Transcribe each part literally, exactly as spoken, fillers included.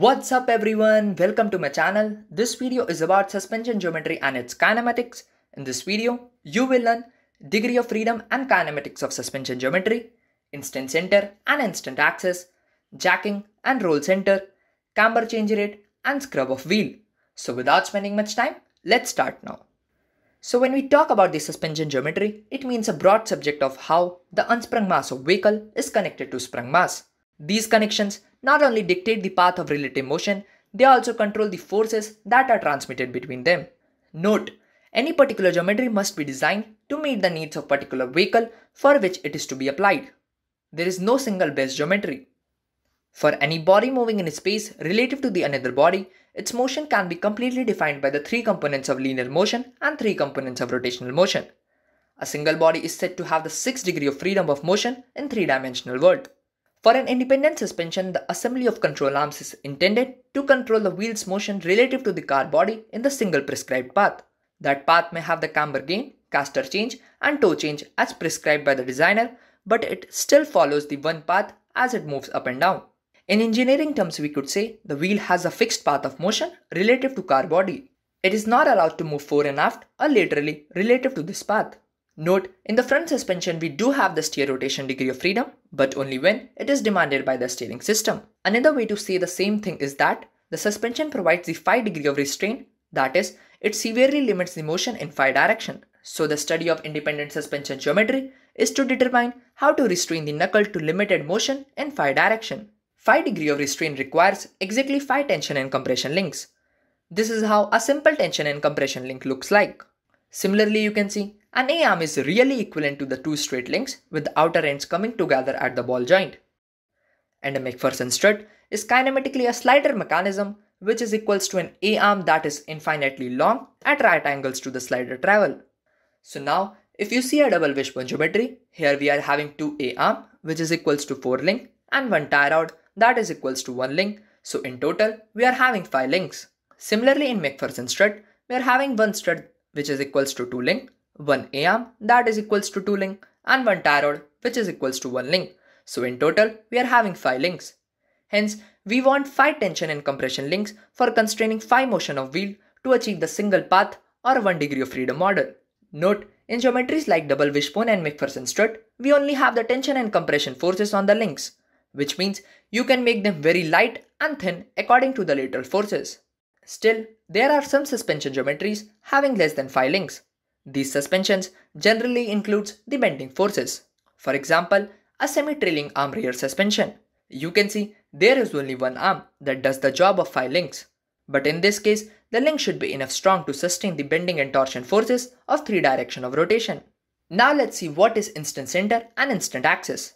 What's up everyone, welcome to my channel. This video is about suspension geometry and its kinematics. In this video, you will learn degree of freedom and kinematics of suspension geometry, instant center and instant axis, jacking and roll center, camber change rate and scrub of wheel. So without spending much time, let's start now. So when we talk about the suspension geometry, it means a broad subject of how the unsprung mass of vehicle is connected to sprung mass. These connections not only dictate the path of relative motion, they also control the forces that are transmitted between them. Note, any particular geometry must be designed to meet the needs of particular vehicle for which it is to be applied. There is no single best geometry. For any body moving in space relative to the another body, its motion can be completely defined by the three components of linear motion and three components of rotational motion. A single body is said to have the sixth degree of freedom of motion in three-dimensional world. For an independent suspension, the assembly of control arms is intended to control the wheel's motion relative to the car body in the single prescribed path. That path may have the camber gain, caster change and toe change as prescribed by the designer, but it still follows the one path as it moves up and down. In engineering terms, we could say the wheel has a fixed path of motion relative to car body. It is not allowed to move fore and aft or laterally relative to this path. Note, in the front suspension we do have the steer rotation degree of freedom, but only when it is demanded by the steering system. Another way to say the same thing is that the suspension provides the phi degree of restraint, that is, it severely limits the motion in phi direction. So the study of independent suspension geometry is to determine how to restrain the knuckle to limited motion in phi direction. Phi degree of restraint requires exactly phi tension and compression links. This is how a simple tension and compression link looks like. Similarly, you can see an A-arm is really equivalent to the two straight links with the outer ends coming together at the ball joint. And a Macpherson strut is kinematically a slider mechanism which is equals to an A-arm that is infinitely long at right angles to the slider travel. So now, if you see a double wishbone geometry, here we are having two A-arm which is equals to four link and one tie rod that is equals to one link, so in total we are having five links. Similarly, in Macpherson strut, we are having one strut which is equals to two link, one A-arm that is equals to two link and one tie rod which is equals to one link, so in total we are having five links. Hence, we want five tension and compression links for constraining five motion of wheel to achieve the single path or one degree of freedom model. Note, in geometries like double wishbone and Macpherson strut, we only have the tension and compression forces on the links, which means you can make them very light and thin according to the lateral forces. Still, there are some suspension geometries having less than five links. These suspensions generally includes the bending forces. For example, a semi-trailing arm rear suspension. You can see there is only one arm that does the job of five links. But in this case, the link should be enough strong to sustain the bending and torsion forces of three direction of rotation. Now let's see what is instant center and instant axis.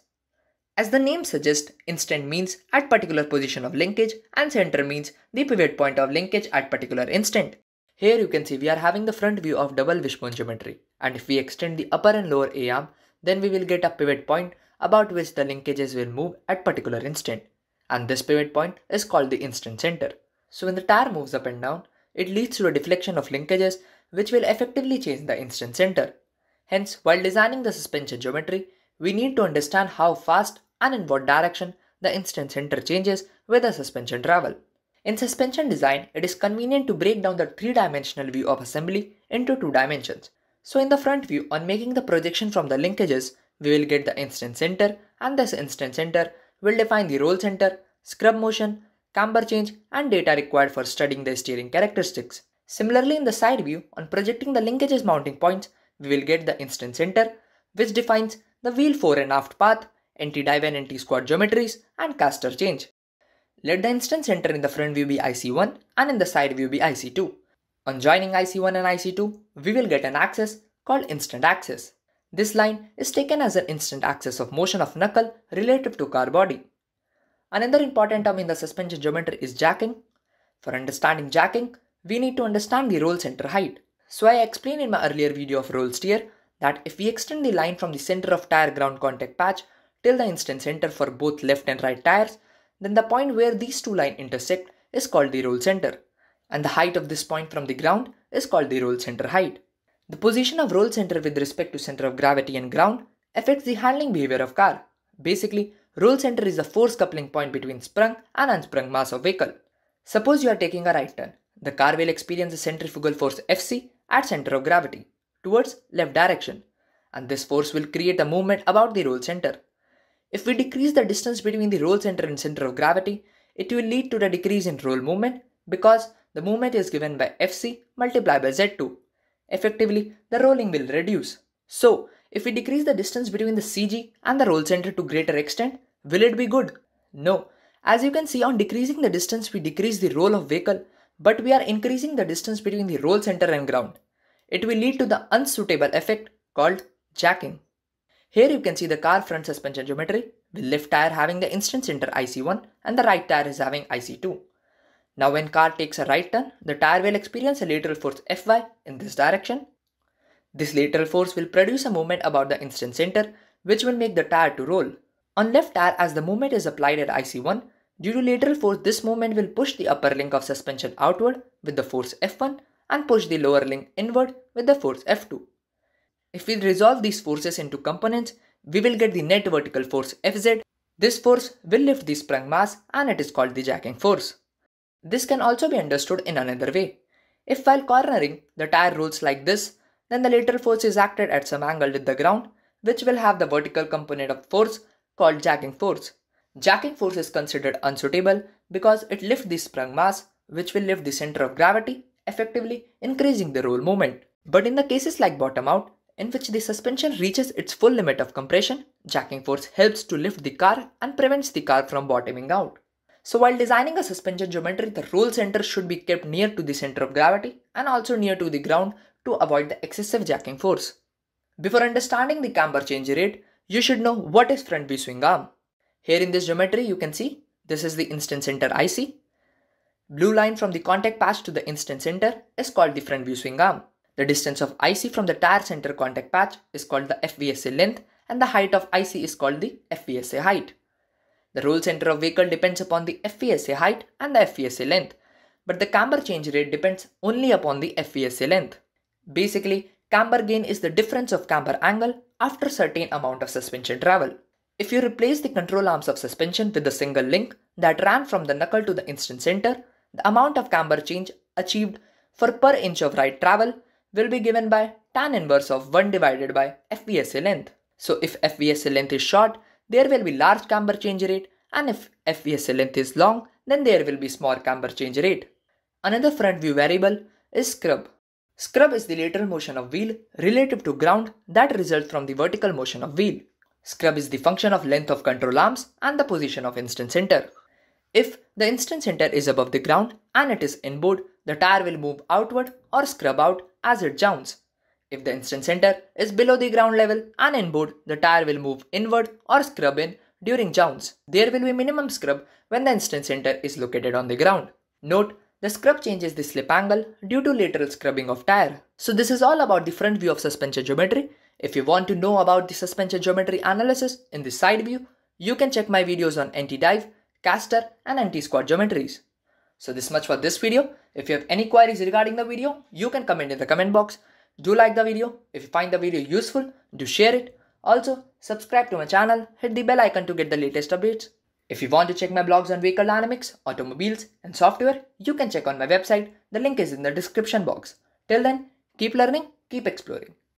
As the name suggests, instant means at particular position of linkage and center means the pivot point of linkage at particular instant. Here you can see we are having the front view of double wishbone geometry, and if we extend the upper and lower A-arm, then we will get a pivot point about which the linkages will move at particular instant, and this pivot point is called the instant center. So when the tire moves up and down, it leads to a deflection of linkages which will effectively change the instant center. Hence, while designing the suspension geometry, we need to understand how fast and in what direction the instant center changes with the suspension travel. In suspension design, it is convenient to break down the three-dimensional view of assembly into two dimensions. So in the front view, on making the projection from the linkages, we will get the instant center, and this instant center will define the roll center, scrub motion, camber change and data required for studying the steering characteristics. Similarly, in the side view, on projecting the linkages mounting points, we will get the instant center, which defines the wheel fore and aft path, anti-dive and anti-squat geometries and caster change. Let the instant center in the front view be I C one and in the side view be I C two. On joining I C one and I C two, we will get an axis called instant axis. This line is taken as an instant axis of motion of knuckle relative to car body. Another important term in the suspension geometry is jacking. For understanding jacking, we need to understand the roll center height. So I explained in my earlier video of roll steer that if we extend the line from the center of tire ground contact patch till the instant center for both left and right tires, then the point where these two lines intersect is called the roll center, and the height of this point from the ground is called the roll center height. The position of roll center with respect to center of gravity and ground affects the handling behavior of car. Basically, roll center is the force coupling point between sprung and unsprung mass of vehicle. Suppose you are taking a right turn. The car will experience a centrifugal force F C at center of gravity towards left direction, and this force will create a movement about the roll center. If we decrease the distance between the roll center and center of gravity, it will lead to the decrease in roll movement because the movement is given by F C multiplied by Z two. Effectively, the rolling will reduce. So, if we decrease the distance between the C G and the roll center to greater extent, will it be good? No. As you can see, on decreasing the distance, we decrease the roll of vehicle, but we are increasing the distance between the roll center and ground. It will lead to the unsuitable effect called jacking. Here you can see the car front suspension geometry, with left tire having the instant center I C one and the right tire is having I C two. Now when car takes a right turn, the tire will experience a lateral force F Y in this direction. This lateral force will produce a movement about the instant center, which will make the tire to roll. On left tire, as the movement is applied at I C one, due to lateral force, this movement will push the upper link of suspension outward with the force F one and push the lower link inward with the force F two. If we resolve these forces into components, we will get the net vertical force F Z. This force will lift the sprung mass and it is called the jacking force. This can also be understood in another way. If while cornering, the tire rolls like this, then the lateral force is acted at some angle with the ground, which will have the vertical component of force called jacking force. Jacking force is considered unsuitable because it lifts the sprung mass, which will lift the center of gravity, effectively increasing the roll movement. But in the cases like bottom out, in which the suspension reaches its full limit of compression, jacking force helps to lift the car and prevents the car from bottoming out. So while designing a suspension geometry, the roll center should be kept near to the center of gravity and also near to the ground to avoid the excessive jacking force. Before understanding the camber change rate, you should know what is front view swing arm. Here in this geometry you can see, this is the instant center I C. Blue line from the contact patch to the instant center is called the front view swing arm. The distance of I C from the tire center contact patch is called the F V S A length and the height of I C is called the F V S A height. The roll center of vehicle depends upon the F V S A height and the F V S A length, but the camber change rate depends only upon the F V S A length. Basically, camber gain is the difference of camber angle after certain amount of suspension travel. If you replace the control arms of suspension with a single link that ran from the knuckle to the instant center, the amount of camber change achieved for per inch of ride travel will be given by tan inverse of one divided by F V S A length. So if F V S A length is short, there will be large camber change rate, and if F V S A length is long, then there will be small camber change rate. Another front view variable is scrub. Scrub is the lateral motion of wheel relative to ground that results from the vertical motion of wheel. Scrub is the function of length of control arms and the position of instant center. If the instant center is above the ground and it is inboard, the tire will move outward or scrub out as it jounces. If the instant center is below the ground level and inboard, the tire will move inward or scrub in during jounce. There will be minimum scrub when the instant center is located on the ground. Note, the scrub changes the slip angle due to lateral scrubbing of tire. So this is all about the front view of suspension geometry. If you want to know about the suspension geometry analysis in the side view, you can check my videos on anti-dive, caster and anti-squat geometries. So this much for this video. If you have any queries regarding the video, you can comment in the comment box. Do like the video. If you find the video useful, do share it. Also, subscribe to my channel, hit the bell icon to get the latest updates. If you want to check my blogs on vehicle dynamics, automobiles and software, you can check on my website. The link is in the description box. Till then, keep learning, keep exploring.